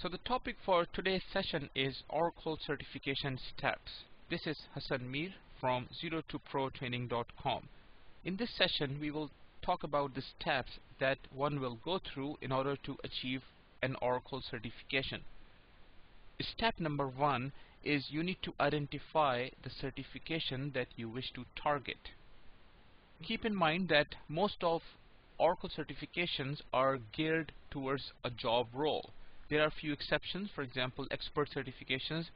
So the topic for today's session is Oracle Certification Steps. This is Hassan Mir from Zero2ProTraining.com. In this session, we will talk about the steps that one will go through in order to achieve an Oracle certification. Step number 1 is you need to identify the certification that you wish to target. Keep in mind that most of Oracle certifications are geared towards a job role. There are a few exceptions, for example, expert certifications,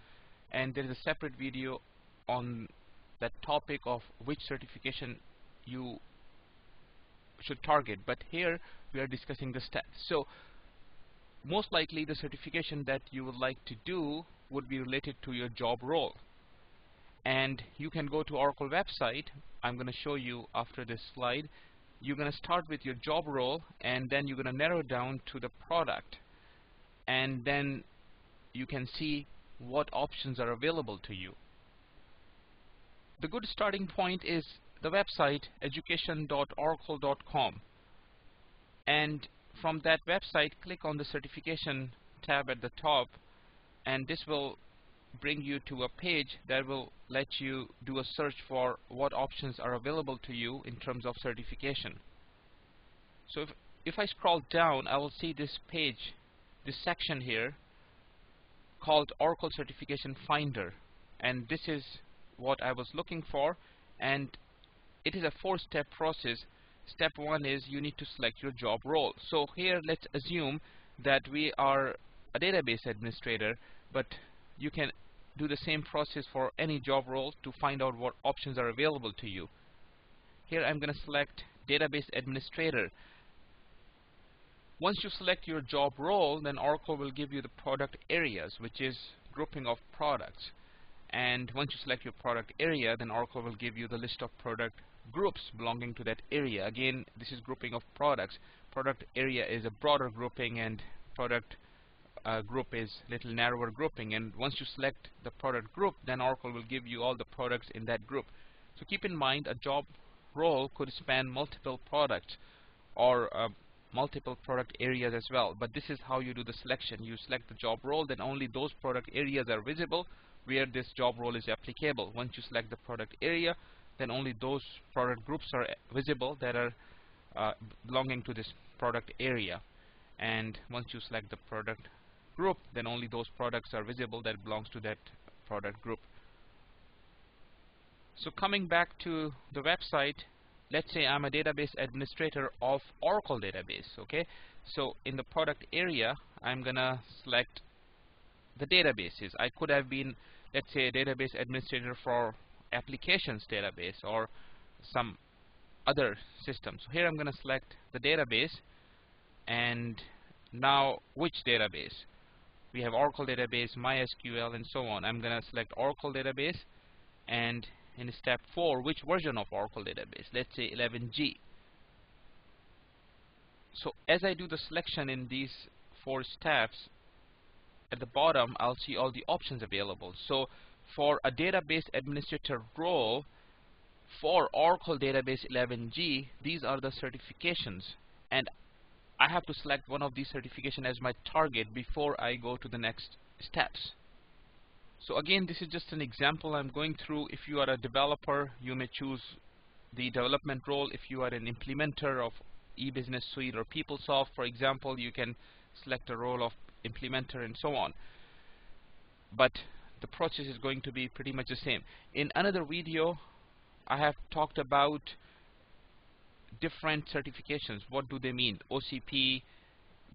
and there is a separate video on that topic of which certification you should target. But here we are discussing the steps. So most likely the certification that you would like to do would be related to your job role. And you can go to Oracle website. I'm going to show you after this slide. You're going to start with your job role, and then you're going to narrow down to the product. And then you can see what options are available to you. The good starting point is the website education.oracle.com, and from that website click on the certification tab at the top, and this will bring you to a page that will let you do a search for what options are available to you in terms of certification. So if I scroll down, I will see this page, this section here called Oracle Certification Finder, and this is what I was looking for, and it is a 4-step process. Step 1 is you need to select your job role. So here let's assume that we are a database administrator, but you can do the same process for any job role to find out what options are available to you. Here I'm going to select database administrator. Once you select your job role, then Oracle will give you the product areas, which is grouping of products. And once you select your product area, then Oracle will give you the list of product groups belonging to that area. Again, this is grouping of products. Product area is a broader grouping, and product group is little narrower grouping. And once you select the product group, then Oracle will give you all the products in that group. So keep in mind, a job role could span multiple products or multiple product areas as well, but this is how you do the selection. You select the job role, then only those product areas are visible where this job role is applicable. Once you select the product area, then only those product groups are visible that are belonging to this product area. And once you select the product group, then only those products are visible that belongs to that product group. So coming back to the website, let's say I'm a database administrator of Oracle database, okay? So in the product area, I'm gonna select the databases. I could have been, let's say, a database administrator for applications database or some other system. So here I'm gonna select the database, and now which database? We have Oracle database, MySQL, and so on. I'm gonna select Oracle database, and in step 4, which version of Oracle database? Let's say 11G. So as I do the selection in these 4 steps, at the bottom I'll see all the options available. So for a database administrator role for Oracle database 11G, these are the certifications, and I have to select one of these certifications as my target before I go to the next steps. So again, this is just an example I'm going through. If you are a developer, you may choose the development role. If you are an implementer of eBusiness Suite or PeopleSoft, for example, you can select a role of implementer and so on. But the process is going to be pretty much the same. In another video, I have talked about different certifications. What do they mean? OCP,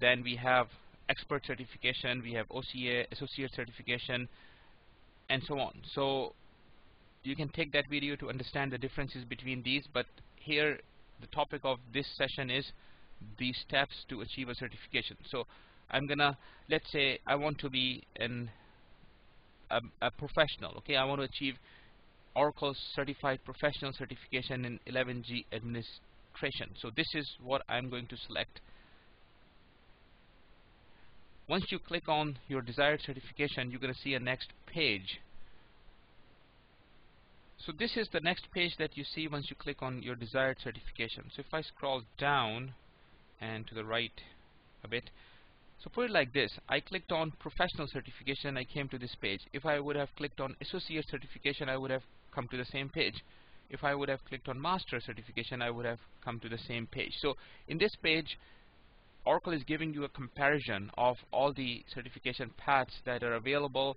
then we have expert certification, we have OCA, associate certification, and so on. So you can take that video to understand the differences between these, but here the topic of this session is the steps to achieve a certification. So I'm gonna, let's say I want to be a professional, okay? I want to achieve Oracle Certified Professional certification in 11G administration. So this is what I'm going to select. Once you click on your desired certification, you're going to see a next page. So this is the next page that you see once you click on your desired certification. So if I scroll down and to the right a bit, So put it like this, I clicked on professional certification, I came to this page. If I would have clicked on associate certification, I would have come to the same page. If I would have clicked on master certification, I would have come to the same page. So in this page, Oracle is giving you a comparison of all the certification paths that are available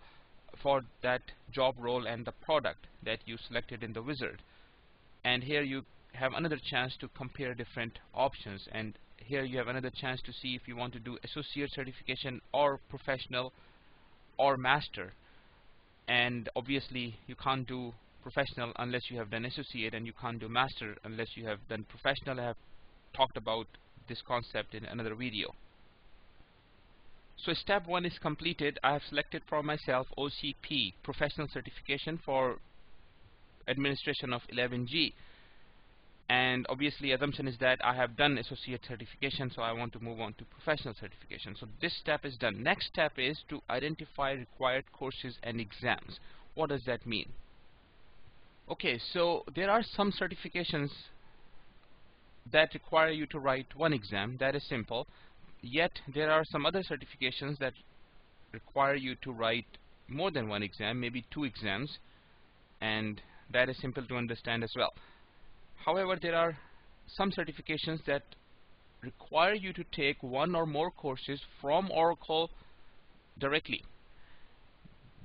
for that job role and the product that you selected in the wizard. And here you have another chance to compare different options, and here you have another chance to see if you want to do associate certification or professional or master. And obviously you can't do professional unless you have done associate, and you can't do master unless you have done professional. I have talked about this concept in another video. So step 1 is completed. I have selected for myself OCP, professional certification for administration of 11G, and obviously assumption is that I have done associate certification, so I want to move on to professional certification. So this step is done. Next step is to identify required courses and exams. What does that mean? Okay, so there are some certifications that require you to write one exam. That is simple. Yet there are some other certifications that require you to write more than one exam, maybe 2 exams, and that is simple to understand as well. However, there are some certifications that require you to take one or more courses from Oracle directly.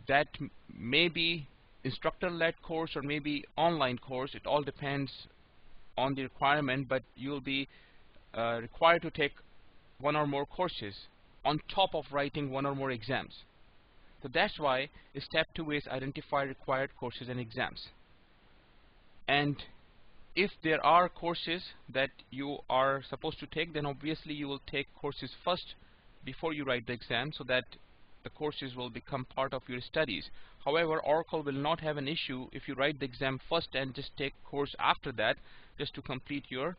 That may be instructor-led course or maybe online course. It all depends on the requirement, but you'll be required to take one or more courses on top of writing one or more exams. So that's why step 2 is identify required courses and exams. And if there are courses that you are supposed to take, then obviously you will take courses first before you write the exam, so that the courses will become part of your studies. However, Oracle will not have an issue if you write the exam first and just take course after that, just to complete your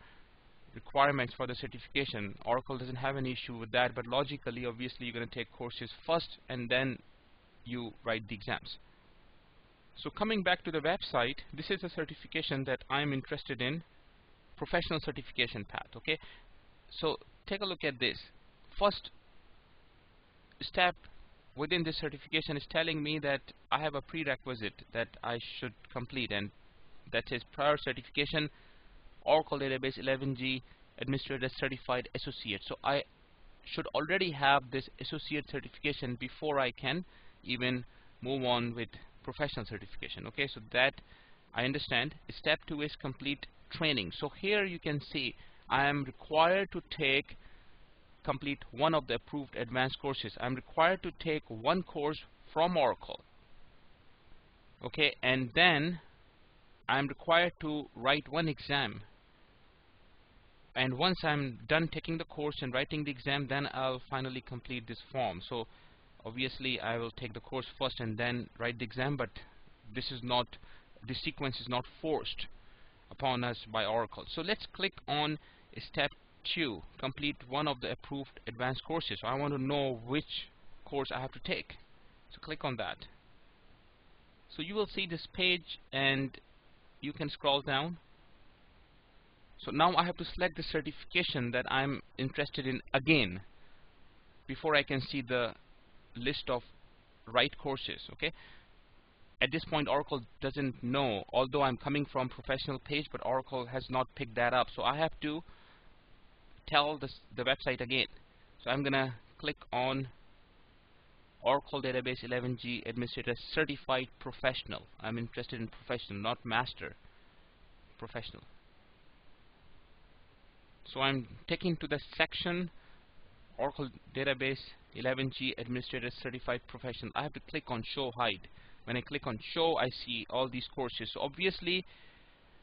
requirements for the certification. Oracle doesn't have an issue with that, but logically, obviously, you're going to take courses first and then you write the exams. So coming back to the website, this is a certification that I'm interested in, professional certification path. Okay, so take a look at this. First step within this certification is telling me that I have a prerequisite that I should complete, and that is prior certification, Oracle Database 11G Administrator Certified Associate. So I should already have this associate certification before I can even move on with professional certification. Okay, so that I understand. Step 2 is complete training. So here you can see I am required to take complete one of the approved advanced courses. I'm required to take one course from Oracle. Okay, and then I'm required to write one exam. And once I'm done taking the course and writing the exam, then I'll finally complete this form. So obviously I will take the course first and then write the exam, but this is not, this sequence is not forced upon us by Oracle. So let's click on step 2, complete one of the approved advanced courses. So I want to know which course I have to take. So click on that. So you will see this page and you can scroll down. So now I have to select the certification that I'm interested in again before I can see the list of right courses. Okay, at this point Oracle doesn't know, although I'm coming from professional page, but Oracle has not picked that up. So I have to tell the website again. So I'm gonna click on Oracle Database 11G Administrator Certified Professional. I'm interested in professional, not master, professional. So I'm taken to the section Oracle Database 11G Administrator Certified Professional. I have to click on show hide. When I click on show, I see all these courses. So obviously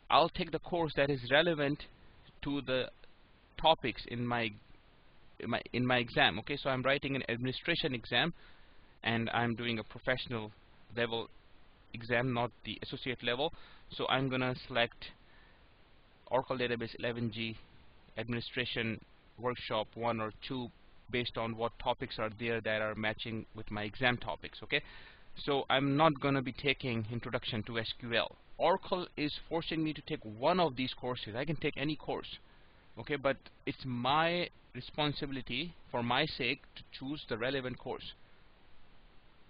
I'll take the course that is relevant to the topics in my exam. Okay, so I'm writing an administration exam and I'm doing a professional level exam, not the associate level. So I'm gonna select Oracle Database 11G Administration Workshop 1 or 2 based on what topics are there that are matching with my exam topics. Okay, so I'm not gonna be taking Introduction to SQL. Oracle is forcing me to take one of these courses. I can take any course, okay, but it's my responsibility for my sake to choose the relevant course.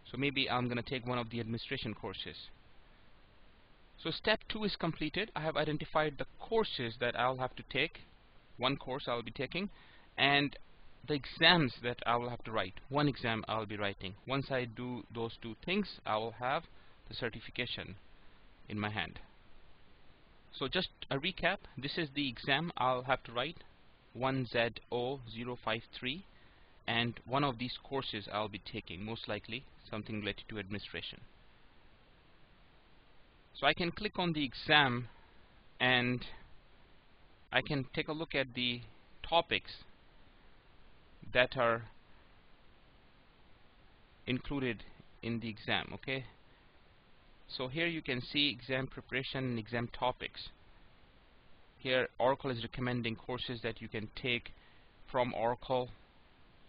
So maybe I'm going to take one of the administration courses. So step 2 is completed. I have identified the courses that I'll have to take, one course I'll be taking, and the exams that I will have to write. One exam I'll be writing. Once I do those two things, I will have the certification in my hand. So just a recap, this is the exam I'll have to write, 1Z053, and one of these courses I'll be taking, most likely something related to administration. So I can click on the exam and I can take a look at the topics that are included in the exam. Okay, so here you can see exam preparation and exam topics. Here Oracle is recommending courses that you can take from Oracle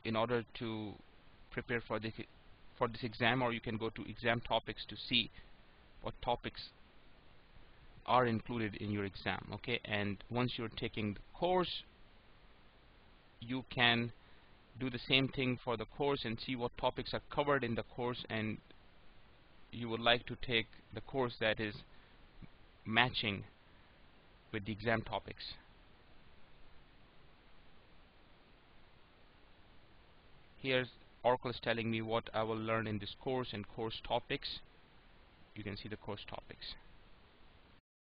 in order to prepare for this exam, or you can go to exam topics to see what topics are included in your exam. Okay, and once you're taking the course, you can do the same thing for the course and see what topics are covered in the course, and you would like to take the course that is matching with the exam topics. Here's Oracle is telling me what I will learn in this course and course topics. You can see the course topics.